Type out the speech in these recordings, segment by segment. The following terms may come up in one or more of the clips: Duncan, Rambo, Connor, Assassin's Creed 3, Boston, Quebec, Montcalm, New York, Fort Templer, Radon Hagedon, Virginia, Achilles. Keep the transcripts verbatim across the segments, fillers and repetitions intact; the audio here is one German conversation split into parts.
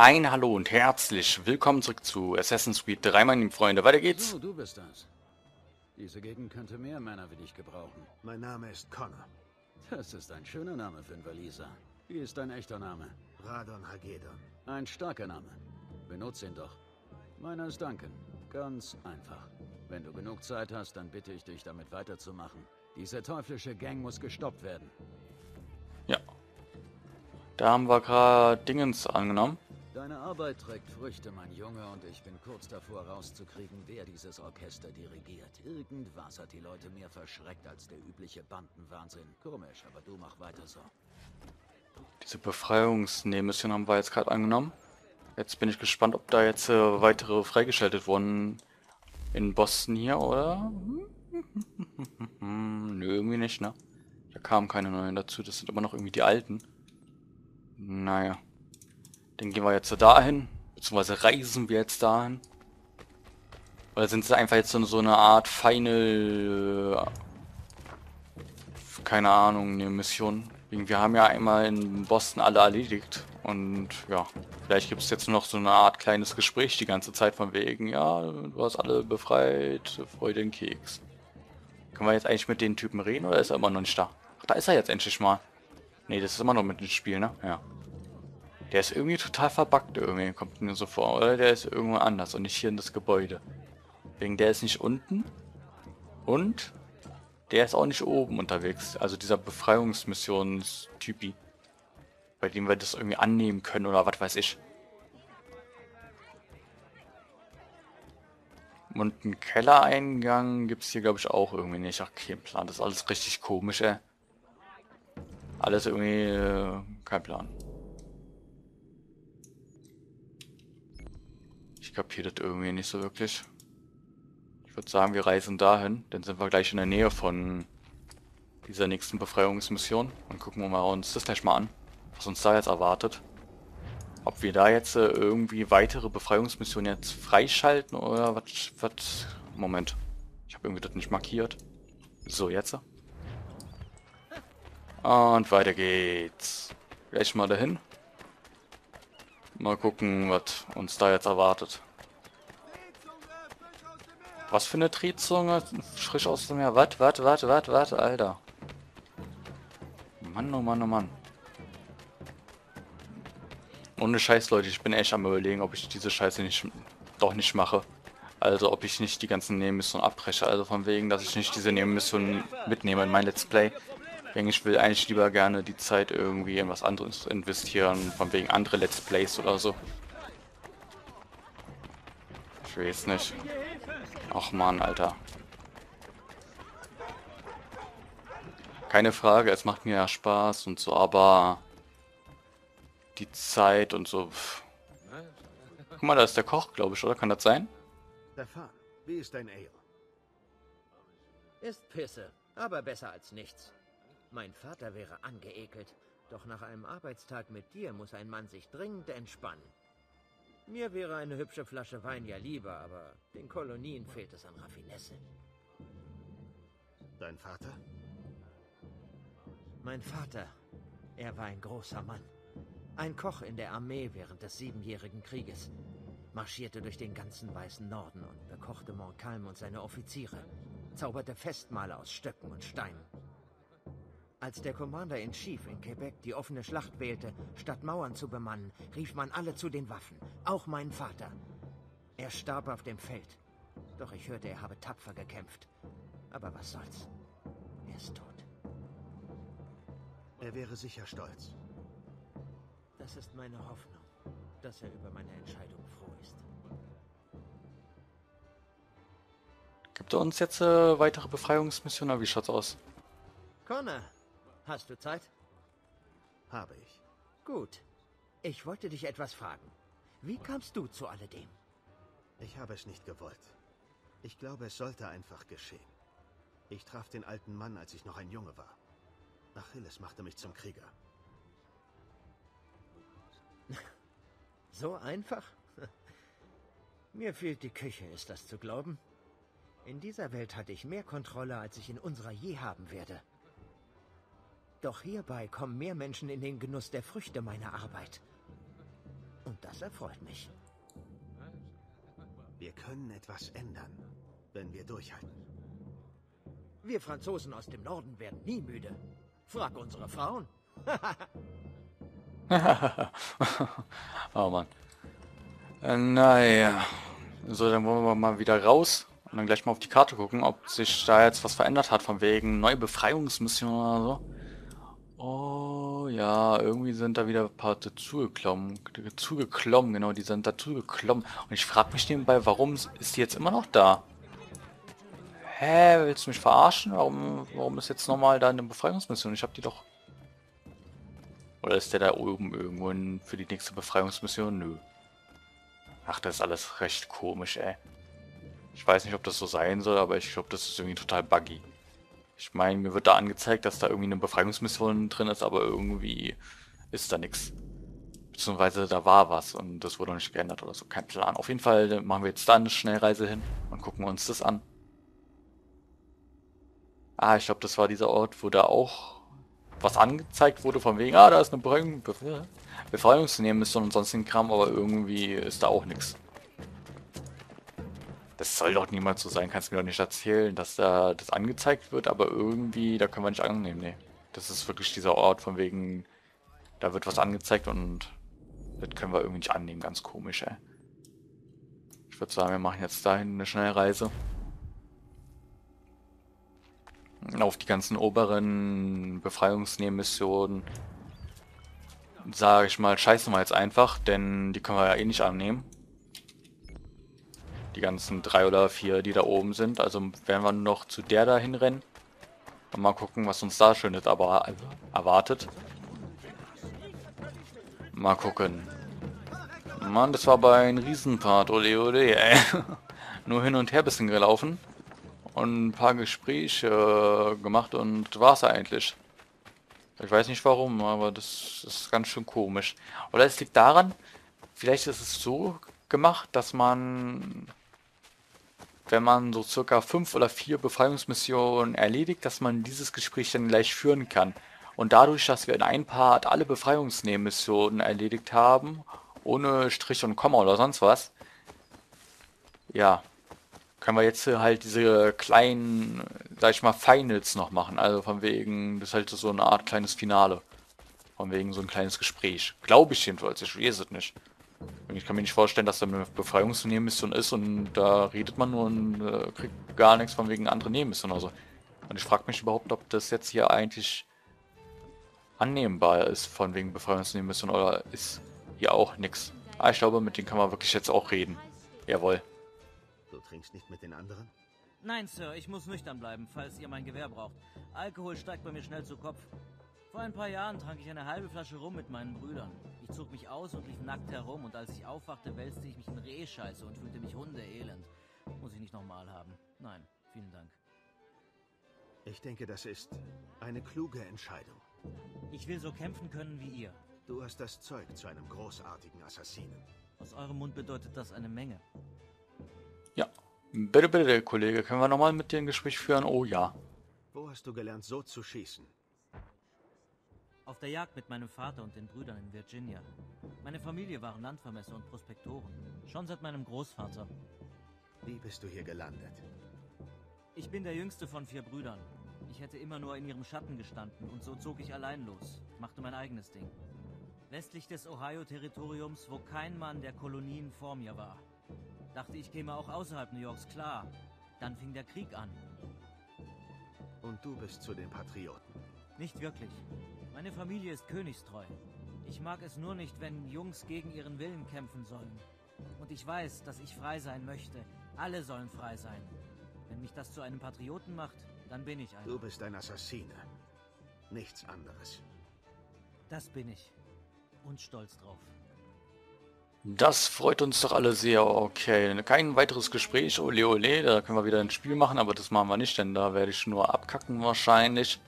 Ein Hallo und herzlich willkommen zurück zu Assassin's Creed drei, meine lieben Freunde. Weiter geht's. So, du bist das. Diese Gegend könnte mehr Männer wie dich gebrauchen. Mein Name ist Connor. Das ist ein schöner Name für einen Waliser. Wie ist dein echter Name? Radon Hagedon. Ein starker Name. Benutze ihn doch. Meiner ist Duncan. Ganz einfach. Wenn du genug Zeit hast, dann bitte ich dich, damit weiterzumachen. Diese teuflische Gang muss gestoppt werden. Ja. Da haben wir gerade Dingens angenommen. Deine Arbeit trägt Früchte, mein Junge, und ich bin kurz davor rauszukriegen, wer dieses Orchester dirigiert. Irgendwas hat die Leute mehr verschreckt als der übliche Bandenwahnsinn. Komisch, aber du mach weiter so. Diese Befreiungsnebenmission haben wir jetzt gerade angenommen. Jetzt bin ich gespannt, ob da jetzt äh, weitere freigeschaltet wurden in Boston hier, oder? Nö, irgendwie nicht, ne? Da kamen keine neuen dazu, das sind immer noch irgendwie die alten. Naja. Dann gehen wir jetzt dahin, beziehungsweise reisen wir jetzt dahin. Oder sind es einfach jetzt so eine Art Final, keine Ahnung, eine Mission. Wir haben ja einmal in Boston alle erledigt. Und ja, vielleicht gibt es jetzt noch so eine Art kleines Gespräch die ganze Zeit von wegen, ja, du hast alle befreit, freu den Keks. Können wir jetzt eigentlich mit den Typen reden oder ist er immer noch nicht da? Ach, da ist er jetzt endlich mal. Nee, das ist immer noch mit dem Spiel, ne? Ja. Der ist irgendwie total verbuggt, irgendwie, kommt mir so vor, oder? Der ist irgendwo anders und nicht hier in das Gebäude. Wegen der ist nicht unten und der ist auch nicht oben unterwegs. Also dieser Befreiungsmissionstypi, bei dem wir das irgendwie annehmen können oder was weiß ich. Und einen Kellereingang gibt es hier, glaube ich, auch irgendwie nicht. Ach, kein Plan, das ist alles richtig komisch, ey. Alles irgendwie, äh, kein Plan. Ich kapiere das irgendwie nicht so wirklich. Ich würde sagen, wir reisen dahin. Dann sind wir gleich in der Nähe von dieser nächsten Befreiungsmission. Und gucken wir mal uns das gleich mal an, was uns da jetzt erwartet. Ob wir da jetzt äh, irgendwie weitere Befreiungsmissionen jetzt freischalten oder was, was... Moment. Ich habe irgendwie das nicht markiert. So, jetzt. Und weiter geht's. Gleich mal dahin. Mal gucken, was uns da jetzt erwartet. Was für eine Drehzunge? Frisch aus dem Meer. Wat, wat, wat, wat, wat, Alter. Mann, oh Mann, oh Mann. Ohne Scheiß, Leute. Ich bin echt am Überlegen, ob ich diese Scheiße nicht, doch nicht mache. Also, ob ich nicht die ganzen Nebenmissionen abbreche. Also, von wegen, dass ich nicht diese Nebenmissionen mitnehme in mein Let's Play. Ich will eigentlich lieber gerne die Zeit irgendwie in was anderes investieren, von wegen andere Let's Plays oder so. Ich weiß nicht. Ach man, Alter. Keine Frage, es macht mir ja Spaß und so, aber die Zeit und so. Pff. Guck mal, da ist der Koch, glaube ich, oder? Kann das sein? Wie ist dein Ale? Ist Pisse, aber besser als nichts. Mein Vater wäre angeekelt, doch nach einem Arbeitstag mit dir muss ein Mann sich dringend entspannen. Mir wäre eine hübsche Flasche Wein ja lieber, aber den Kolonien fehlt es an Raffinesse. Dein Vater? Mein Vater, er war ein großer Mann. Ein Koch in der Armee während des Siebenjährigen Krieges. Marschierte durch den ganzen weißen Norden und bekochte Montcalm und seine Offiziere. Zauberte Festmahle aus Stöcken und Steinen. Als der Commander in Chief in Quebec die offene Schlacht wählte, statt Mauern zu bemannen, rief man alle zu den Waffen, auch meinen Vater. Er starb auf dem Feld, doch ich hörte, er habe tapfer gekämpft. Aber was soll's, er ist tot. Er wäre sicher stolz. Das ist meine Hoffnung, dass er über meine Entscheidung froh ist. Gibt er uns jetzt äh, weitere Befreiungsmissionen, oder wie schaut's aus? Connor! Hast du Zeit? Habe ich. Gut. Ich wollte dich etwas fragen. Wie kamst du zu alledem? Ich habe es nicht gewollt. Ich glaube, es sollte einfach geschehen. Ich traf den alten Mann, als ich noch ein Junge war. Achilles machte mich zum Krieger. So einfach? Mir fehlt die Küche, ist das zu glauben? In dieser Welt hatte ich mehr Kontrolle, als ich in unserer je haben werde. Doch hierbei kommen mehr Menschen in den Genuss der Früchte meiner Arbeit. Und und das erfreut mich. Wir können etwas ändern, wenn wir durchhalten. Wir Franzosen aus dem Norden werden nie müde. Frag unsere Frauen. Oh Mann. Äh, naja. So, dann wollen wir mal wieder raus und dann gleich mal auf die Karte gucken, ob sich da jetzt was verändert hat, von wegen neue Befreiungsmission oder so. Oh ja, irgendwie sind da wieder ein paar dazugeklommen. Zugeklommen, genau, die sind dazugeklommen. Und ich frage mich nebenbei, warum ist die jetzt immer noch da? Hä, willst du mich verarschen? Warum, warum ist jetzt nochmal da eine Befreiungsmission? Ich habe die doch... Oder ist der da oben irgendwo für die nächste Befreiungsmission? Nö. Ach, das ist alles recht komisch, ey. Ich weiß nicht, ob das so sein soll, aber ich glaube, das ist irgendwie total buggy. Ich meine, mir wird da angezeigt, dass da irgendwie eine Befreiungsmission drin ist, aber irgendwie ist da nichts. Beziehungsweise da war was und das wurde noch nicht geändert oder so. Kein Plan. Auf jeden Fall machen wir jetzt da eine Schnellreise hin und gucken uns das an. Ah, ich glaube, das war dieser Ort, wo da auch was angezeigt wurde von wegen, ah, da ist eine Befreiung... Befreiung zu nehmen müsste und sonstigen Kram, aber irgendwie ist da auch nichts. Das soll doch niemals so sein, kannst du mir doch nicht erzählen, dass da das angezeigt wird, aber irgendwie, da können wir nicht annehmen, nee. Das ist wirklich dieser Ort von wegen, da wird was angezeigt und das können wir irgendwie nicht annehmen, ganz komisch, ey. Ich würde sagen, wir machen jetzt dahin eine Schnellreise. Auf die ganzen oberen Befreiungsnebenmissionen. Sage ich mal, scheißen wir jetzt einfach, denn die können wir ja eh nicht annehmen. Die ganzen drei oder vier, die da oben sind. Also werden wir noch zu der da hinrennen. Und mal gucken, was uns da Schönes aber erwartet. Mal gucken. Mann, das war aber ein Riesenpart. Ole, ole, ey. Nur hin und her ein bisschen gelaufen. Und ein paar Gespräche gemacht und war's eigentlich. Ich weiß nicht warum, aber das ist ganz schön komisch. Oder es liegt daran, vielleicht ist es so gemacht, dass man, wenn man so circa fünf oder vier Befreiungsmissionen erledigt, dass man dieses Gespräch dann gleich führen kann. Und dadurch, dass wir in einem Part alle Befreiungsnebenmissionen erledigt haben, ohne Strich und Komma oder sonst was, ja, können wir jetzt halt diese kleinen, sag ich mal, Finals noch machen. Also von wegen, das ist halt so eine Art kleines Finale. Von wegen so ein kleines Gespräch. Glaube ich jedenfalls, ich weiß es nicht. Ich kann mir nicht vorstellen, dass da eine Befreiungsnebenmission ist und da redet man nur und äh, kriegt gar nichts von wegen andere Nebenmission oder so. Und ich frage mich überhaupt, ob das jetzt hier eigentlich annehmbar ist von wegen Befreiungsnebenmission oder ist hier auch nichts. Ah, ich glaube, mit denen kann man wirklich jetzt auch reden. Jawohl. Du trinkst nicht mit den anderen? Nein, Sir, ich muss nüchtern bleiben, falls ihr mein Gewehr braucht. Alkohol steigt bei mir schnell zu Kopf. Vor ein paar Jahren trank ich eine halbe Flasche Rum mit meinen Brüdern. Ich zog mich aus und lief nackt herum und als ich aufwachte, wälzte ich mich in Rehscheiße und fühlte mich hundeelend. Muss ich nicht nochmal haben. Nein, vielen Dank. Ich denke, das ist eine kluge Entscheidung. Ich will so kämpfen können wie ihr. Du hast das Zeug zu einem großartigen Assassinen. Aus eurem Mund bedeutet das eine Menge. Ja, bitte, bitte, Kollege, können wir nochmal mit dir ein Gespräch führen? Oh ja. Wo hast du gelernt, so zu schießen? Auf der Jagd mit meinem Vater und den Brüdern in Virginia. Meine Familie waren Landvermesser und Prospektoren, schon seit meinem Großvater. Wie bist du hier gelandet? Ich bin der jüngste von vier Brüdern. Ich hätte immer nur in ihrem Schatten gestanden und so zog ich allein los, machte mein eigenes Ding. Westlich des Ohio-Territoriums, wo kein Mann der Kolonien vor mir war. Dachte, ich käme auch außerhalb New Yorks klar. Dann fing der Krieg an. Und du bist zu den Patrioten? Nicht wirklich. Meine Familie ist königstreu. Ich mag es nur nicht, wenn Jungs gegen ihren Willen kämpfen sollen. Und ich weiß, dass ich frei sein möchte. Alle sollen frei sein. Wenn mich das zu einem Patrioten macht, dann bin ich einer. Du bist ein Assassine. Nichts anderes. Das bin ich. Und stolz drauf. Das freut uns doch alle sehr. Okay, kein weiteres Gespräch. Ole, ole, da können wir wieder ein Spiel machen, aber das machen wir nicht, denn da werde ich nur abkacken wahrscheinlich.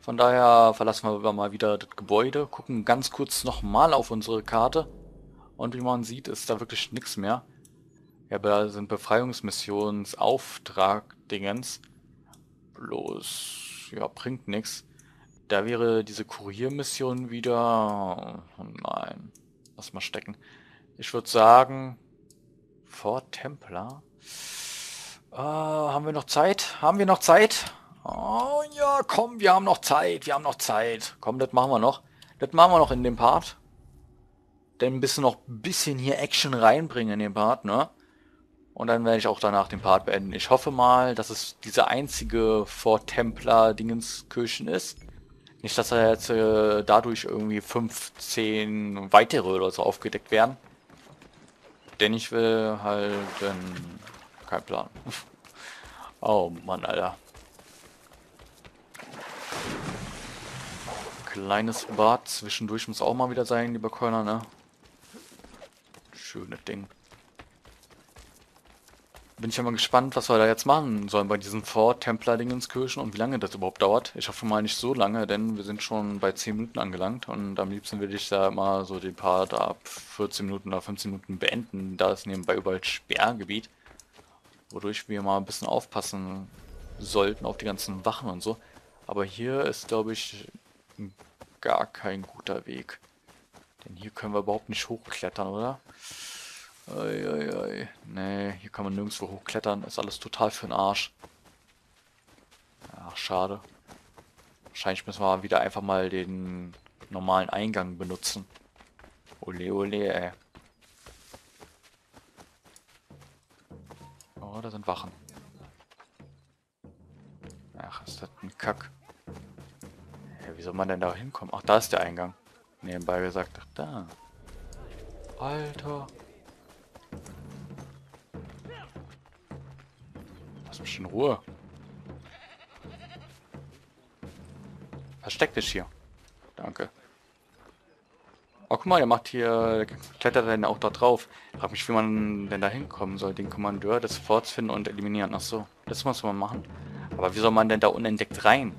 Von daher verlassen wir mal wieder das Gebäude, gucken ganz kurz nochmal auf unsere Karte. Und wie man sieht, ist da wirklich nichts mehr. Ja, da sind Befreiungsmissionsauftrag-Dingens. Bloß, ja, bringt nichts. Da wäre diese Kuriermission wieder... Oh nein, lass mal stecken. Ich würde sagen, Fort Templer. Äh, haben wir noch Zeit? Haben wir noch Zeit? Oh ja, komm, wir haben noch Zeit. Wir haben noch Zeit. Komm, das machen wir noch. Das machen wir noch in dem Part. Denn ein bisschen noch ein bisschen hier Action reinbringen in den Part, ne? Und dann werde ich auch danach den Part beenden. Ich hoffe mal, dass es diese einzige Fort Templer-Dingenskirchen ist. Nicht, dass da jetzt äh, dadurch irgendwie fünfzehn weitere oder so aufgedeckt werden. Denn ich will halt... Ähm, kein Plan. Oh Mann, Alter. Kleines Bad zwischendurch muss auch mal wieder sein, lieber Connor, ne? Schönes Ding. Bin ich ja mal gespannt, was wir da jetzt machen sollen bei diesen Fort Templer Dingenskirchen und wie lange das überhaupt dauert. Ich hoffe mal nicht so lange, denn wir sind schon bei zehn Minuten angelangt und am liebsten will ich da mal so den Part ab vierzehn Minuten oder fünfzehn Minuten beenden, da ist nebenbei überall Sperrgebiet, wodurch wir mal ein bisschen aufpassen sollten auf die ganzen Wachen und so. Aber hier ist, glaube ich, gar kein guter Weg. Denn hier können wir überhaupt nicht hochklettern, oder? Ei, ei, ei. Nee, hier kann man nirgendwo hochklettern. Ist alles total für den Arsch. Ach, schade. Wahrscheinlich müssen wir wieder einfach mal den normalen Eingang benutzen. Ole, ole, ey. Oh, da sind Wachen. Ach, ist das ein Kack. Ja, wie soll man denn da hinkommen? Ach, da ist der Eingang. Nebenbei gesagt, ach, da. Alter. Lass mich in Ruhe. Versteck dich hier. Danke. Oh, guck mal, der macht hier... Der klettert dann auch da drauf. Ich frag mich, wie man denn da hinkommen soll. Den Kommandeur des Forts finden und eliminieren. Ach so, das muss man machen. Aber wie soll man denn da unentdeckt rein?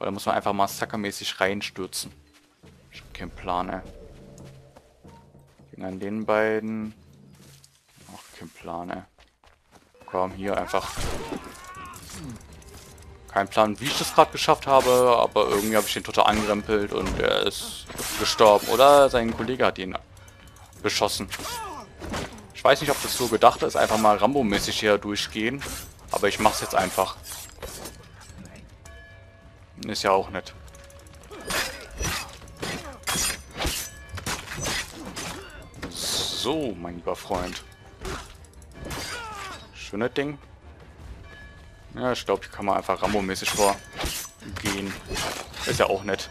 Oder muss man einfach massakermäßig reinstürzen? Ich hab keinen Plan, ey. Ging an den beiden... Auch kein Plan, ey. Komm, hier einfach. Kein Plan, wie ich das gerade geschafft habe, aber irgendwie habe ich den total angerempelt und er ist gestorben. Oder sein Kollege hat ihn beschossen. Ich weiß nicht, ob das so gedacht ist, einfach mal Rambo-mäßig hier durchgehen. Aber ich mach's jetzt einfach. Ist ja auch nett. So, mein lieber Freund. Schönes Ding. Ja, ich glaube, hier kann man einfach Rambo-mäßig vorgehen. Ist ja auch nett.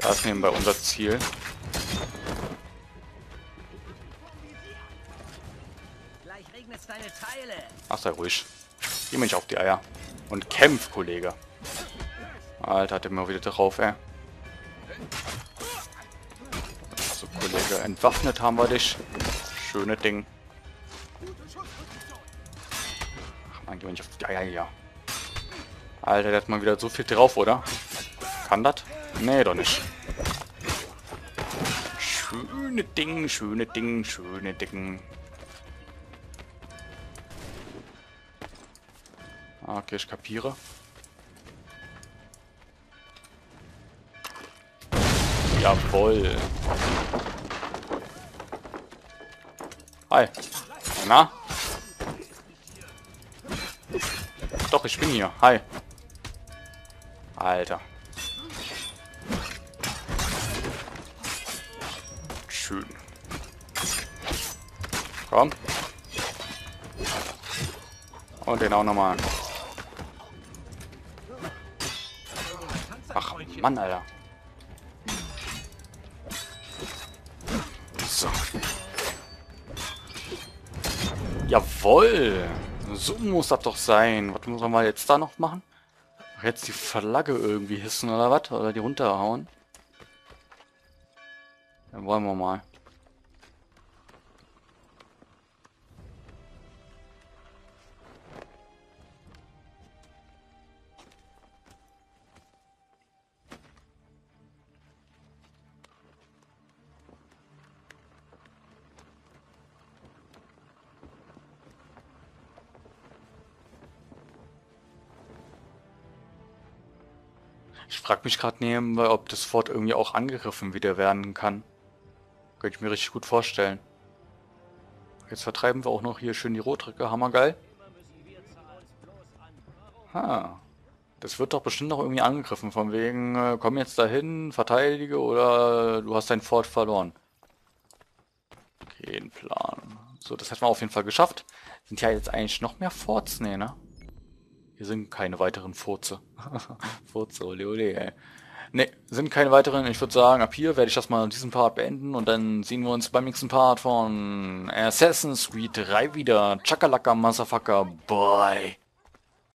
Da ist nebenbei unser Ziel. Ach, sei ruhig. Geh mir nicht auf die Eier. Und kämpf, Kollege. Alter, hat er mir wieder drauf, ey. So, Kollege, entwaffnet haben wir dich. Schönes Ding. Ja, ja, ja. Alter, der hat mal wieder so viel drauf, oder? Kann das? Nee, doch nicht. Schöne Ding, schöne Ding, schöne Ding. Okay, ich kapiere. Jawohl. Hi. Na? Doch, ich bin hier. Hi. Alter. Schön. Komm. Und den auch nochmal. Ach, Mann, Alter. So. Jawohl. So muss das doch sein. Was muss man mal jetzt da noch machen? Jetzt die Flagge irgendwie hissen oder was? Oder die runterhauen? Dann wollen wir mal. Ich frage mich gerade nebenbei, ob das Fort irgendwie auch angegriffen wieder werden kann. Könnte ich mir richtig gut vorstellen. Jetzt vertreiben wir auch noch hier schön die Rotricke. Hammergeil. Ha. Das wird doch bestimmt noch irgendwie angegriffen. Von wegen, äh, komm jetzt dahin, verteidige oder du hast dein Fort verloren. Kein Plan. So, das hätten wir auf jeden Fall geschafft. Sind ja jetzt eigentlich noch mehr Forts? Nee, ne? Hier sind keine weiteren Furze. Furze, ole ole, ey. Ne, sind keine weiteren. Ich würde sagen, ab hier werde ich das mal in diesem Part beenden und dann sehen wir uns beim nächsten Part von Assassin's Creed drei wieder. Chakalaka, Motherfucker, bye.